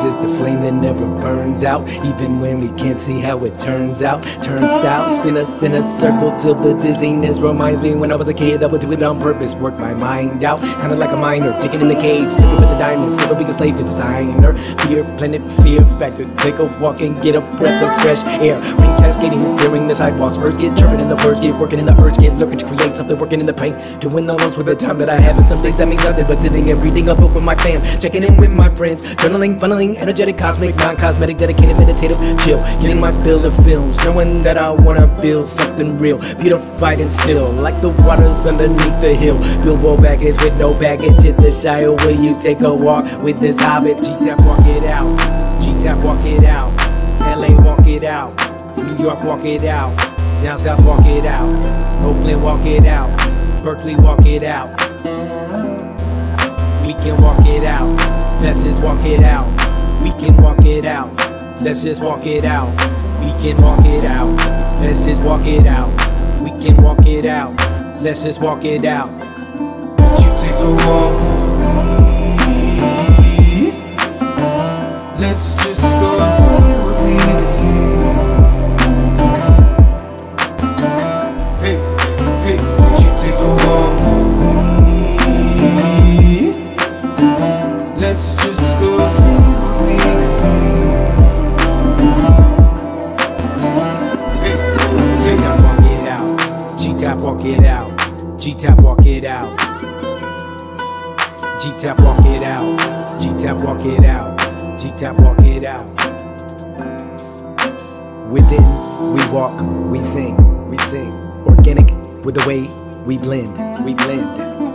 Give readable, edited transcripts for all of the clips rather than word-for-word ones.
Is the flame that never burns out, even when we can't see how it turns out. Turnstile, spin us in a circle till the dizziness reminds me when I was a kid I would do it on purpose, work my mind out, kinda like a miner, taken in the cage, slipping with the diamonds, never be a slave to designer. Fear, planet, fear factor, take a walk and get a breath of fresh air. Recascading, clearing the sidewalks, birds get chirping and the birds get working and the birds get lurking to create something, working in the paint, doing the most with the time that I have, and some days that means nothing but sitting and reading a book with my fam, checking in with my friends, journaling, funneling, energetic, cosmic, non-cosmetic, dedicated, meditative, chill, getting my fill of films, knowing that I wanna build something real, beautified and still, like the waters underneath the hill. Billboard baggage with no baggage, hit the Shire, will you take a walk with this hobbit? G-Tap, walk it out, G-Tap, walk it out, LA, walk it out, New York, walk it out, down south, walk it out, Oakland, walk it out, Berkeley, walk it out, we can walk it out, let's just walk it out. We can walk it out, let's just walk it out. We can walk it out, let's just walk it out. We can walk it out, let's just walk it out. You take a walk with me. Let's just go somewhere we can see. Hey, hey, you take a walk with me. Let's just go somewhere. G-Tap, walk it out, G-Tap, walk it out, G-Tap, walk it out, G-Tap, walk it out, G-Tap, walk it out. Within, we walk, we sing, organic, with the way we blend,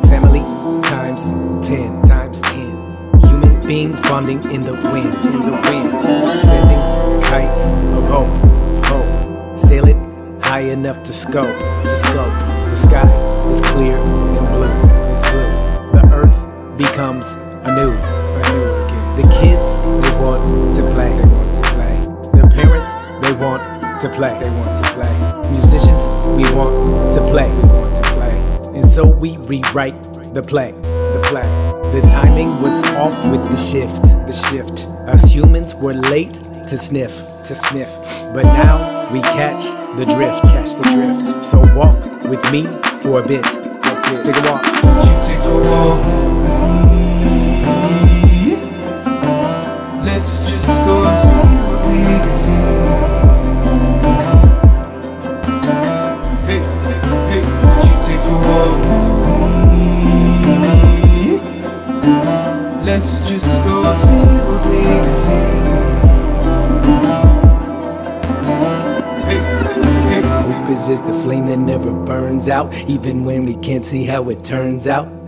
family, times 10, human beings bonding in the wind, sending kites of hope, hope, sail it high enough to scope, to scope. The sky is clear and blue, it's blue. The earth becomes anew, anew again. The kids, they want to play, they want to play. The parents, they want to play, they want to play. Musicians, we want to play, we want to play. And so we rewrite the play, the play. The timing was off with the shift, the shift. Us humans were late to sniff, to sniff. But now we catch the drift, catch the drift. So walk with me for a bit. Take a walk. You take a walk with me. Let's just go and see what we can see. Hey, hey, you take a walk with me. Let's just go and see what we can see. Hope is just the flame that never burns out, even when we can't see how it turns out.